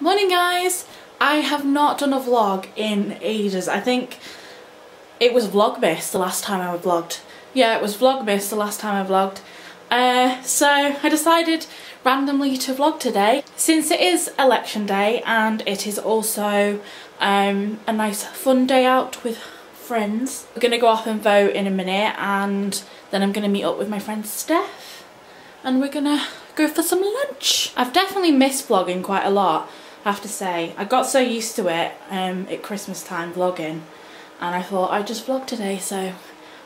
Morning guys! I have not done a vlog in ages. I think it was Vlogmas the last time I vlogged. Yeah, it was Vlogmas the last time I vlogged. So I decided randomly to vlog today. Since it is election day and it is also a nice fun day out with friends. We're going to go off and vote in a minute and then I'm going to meet up with my friend Steph and we're going to go for some lunch. I've definitely missed vlogging quite a lot. I have to say, I got so used to it at Christmas time vlogging, and I thought I'd just vlog today, so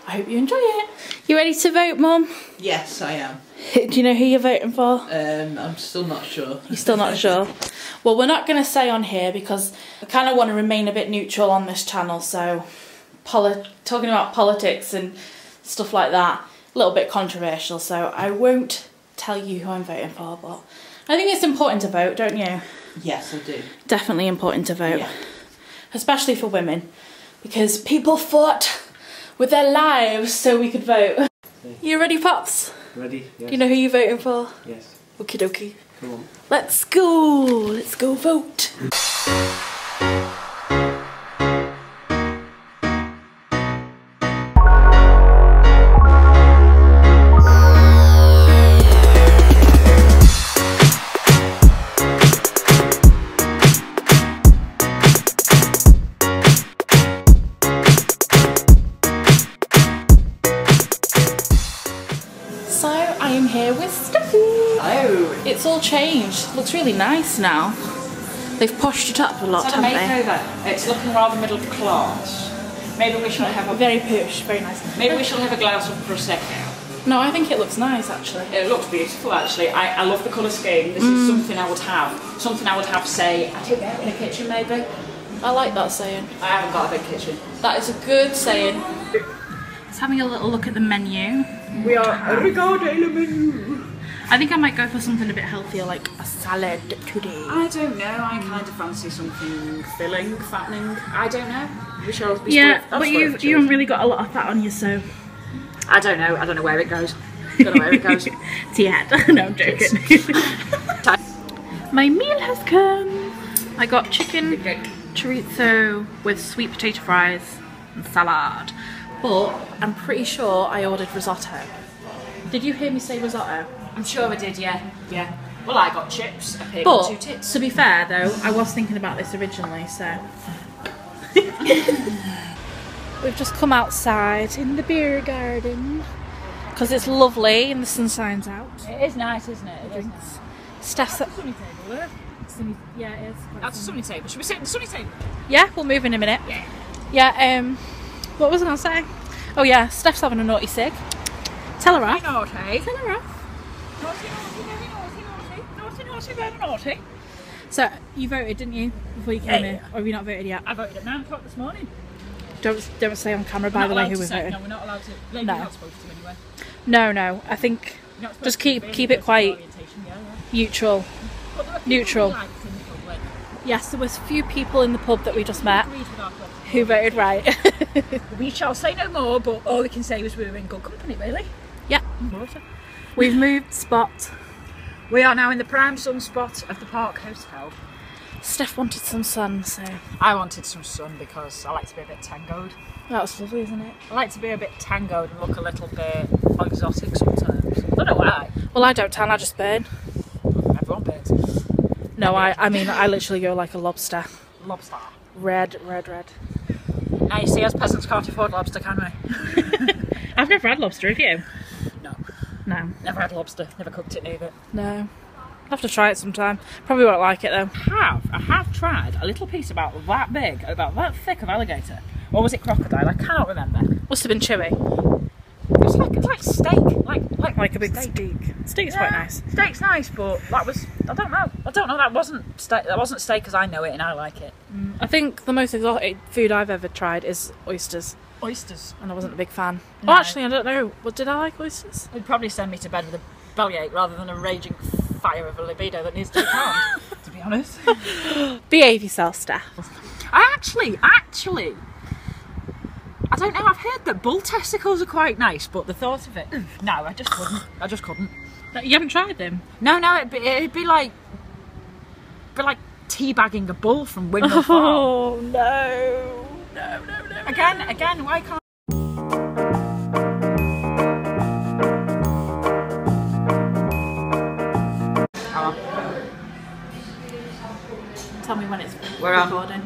I hope you enjoy it. You ready to vote, Mum? Yes, I am. Do you know who you're voting for? I'm still not sure. You're still not sure? Well, we're not going to say on here because I kind of want to remain a bit neutral on this channel, so talking about politics and stuff like that, a little bit controversial, so I won't tell you who I'm voting for, but I think it's important to vote, don't you? Yes, I do. Definitely important to vote. Yeah. Especially for women, because people fought with their lives so we could vote. Okay. You ready, Pops? Ready, yes. Do you know who you're voting for? Yes. Okie dokie. Come on. Let's go! Let's go vote! It's all changed. It looks really nice now. They've pushed it up a lot, haven't they? It's looking rather middle class. Maybe we should have a... Very push, very nice. Maybe we should have a glass of Prosecco. No, I think it looks nice, actually. It looks beautiful, actually. I love the colour scheme. This is something I would have. Something I would have, say, I took it out in the kitchen, maybe. I like that saying. I haven't got a big kitchen. That is a good saying. It's having a little look at the menu. We are regarding the menu. I think I might go for something a bit healthier, like a salad today. I don't know, I kind of fancy something filling, fattening. I don't know. We shall be but you haven't really got a lot of fat on you, so... I don't know where it goes. I don't know where it goes. It's your head. No, I'm joking. My meal has come. I got chicken chorizo with sweet potato fries and salad. But I'm pretty sure I ordered risotto. Did you hear me say risotto? I'm sure I did, yeah. Yeah. Well, I got chips, a pig and two tits. To be fair, though, I was thinking about this originally, so... We've just come outside in the beer garden, because it's lovely and the sun shines out. It is nice, isn't it? It drinks. Steph's... That's a sunny table, isn't it? Sunny... Yeah, it is. That's a sunny table. Should we sit at the sunny table? Yeah, we'll move in a minute. Yeah. Yeah, what was I going to say? Oh, yeah, Steph's having a naughty cig. Tell her off. Tell her off. Naughty, naughty, naughty, naughty, naughty, naughty, very naughty. So, you voted, didn't you, before you came in? Or have you not voted yet? I voted at 9 o'clock this morning. Don't say on camera, by the way, who we voted. No, we're not allowed to. We're not supposed to anyway. No, no. I think just keep it quite neutral. Neutral. Yes, there was a few people in the pub that we just met who voted right. We shall say no more, but all we can say was we were in good company, really. Yeah. We've moved spot. We are now in the prime sun spot of the Park Hotel. Steph wanted some sun, so... I wanted some sun because I like to be a bit tangoed. That's lovely, isn't it? I like to be a bit tangoed and look a little bit exotic sometimes. I don't know why. Well, I don't tan, I just burn. Everyone burns. No, I mean, I literally go like a lobster. Lobster. Red, red, red. Now you see, us peasants can't afford lobster, can we? I've never had lobster, have you? No. Never had lobster, never cooked it either. No. I'll have to try it sometime. Probably won't like it though. I have tried a little piece about that big, about that thick of alligator. Or was it crocodile? I can't remember. Must have been chewy. It's like steak. Like a big steak. Steak's quite nice. Steak's nice, but that was, I don't know. That wasn't steak because I know it and I like it. Mm. I think the most exotic food I've ever tried is oysters. Oysters. And I wasn't a big fan. No. Oh, actually, I don't know. What, did I like oysters? It'd probably send me to bed with a bellyache rather than a raging fire of a libido that needs to be calmed, to be honest. Behave yourself, Steph. Actually, I don't know. I've heard that bull testicles are quite nice, but the thought of it, no, I just couldn't. You haven't tried them? No, no, it'd be like teabagging a bull from Windmill Farm. Oh no. No. Again, why can't tell me when it's recording.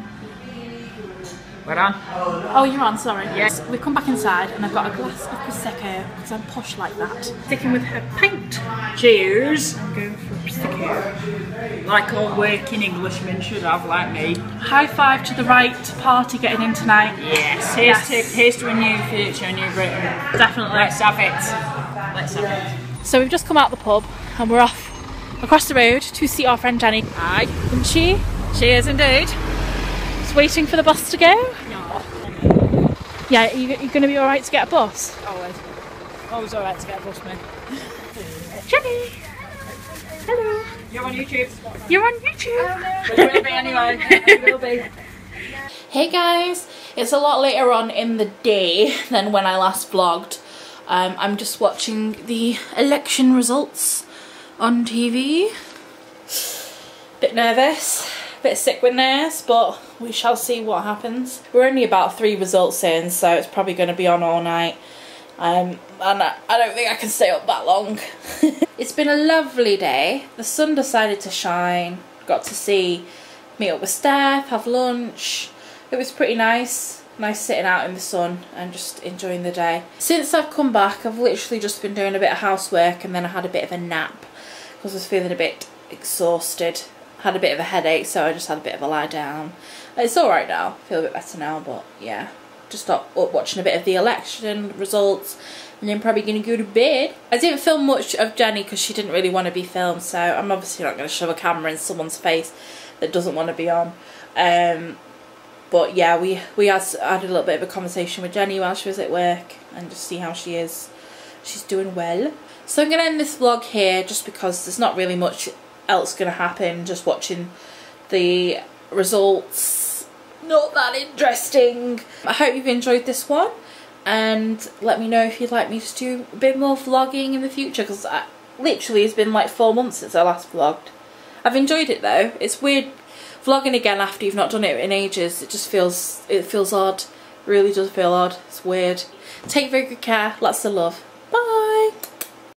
We're on. Oh, you're on, sorry. Yes. We've come back inside and I've got a glass of Prosecco because I'm posh like that. Sticking with her pint. Cheers. I'm going for Prosecco. Like all working Englishmen should have, like me. High five to the right party getting in tonight. Yes. Here's to a new future, a new Britain. Definitely. Let's have it. So we've just come out of the pub and we're off across the road to see our friend Jenny. Aye. And she is indeed. Waiting for the bus to go? No. Yeah, you're going to be alright to get a bus? Always. Always alright to get a bus, mate. Jenny! Hello! You're on YouTube. You're on YouTube! But it will be anyway. It will be. Hey guys! It's a lot later on in the day than when I last vlogged. I'm just watching the election results on TV. Bit nervous. Bit sick with nerves, but we shall see what happens. We're only about 3 results in, so it's probably going to be on all night, and I don't think I can stay up that long. It's been a lovely day. The sun decided to shine. Got to meet up with Steph, have lunch. It was pretty nice sitting out in the sun and just enjoying the day. Since I've come back, I've literally just been doing a bit of housework, and then I had a bit of a nap because I was feeling a bit exhausted. Had a bit of a headache, so I just had a bit of a lie down. It's alright now, I feel a bit better now, but yeah. Just got up watching a bit of the election results and then probably going to go to bed. I didn't film much of Jenny because she didn't really want to be filmed, so I'm obviously not going to shove a camera in someone's face that doesn't want to be on. But yeah, I had a little bit of a conversation with Jenny while she was at work and just see how she is. She's doing well. So I'm going to end this vlog here just because there's not really much else gonna happen. Just watching the results, not that interesting. I hope you've enjoyed this one, and let me know if you'd like me to do a bit more vlogging in the future, because literally it's been like 4 months since I last vlogged. I've enjoyed it though. It's weird vlogging again after you've not done it in ages. It just feels odd. It really does feel odd. It's weird. Take very good care. Lots of love.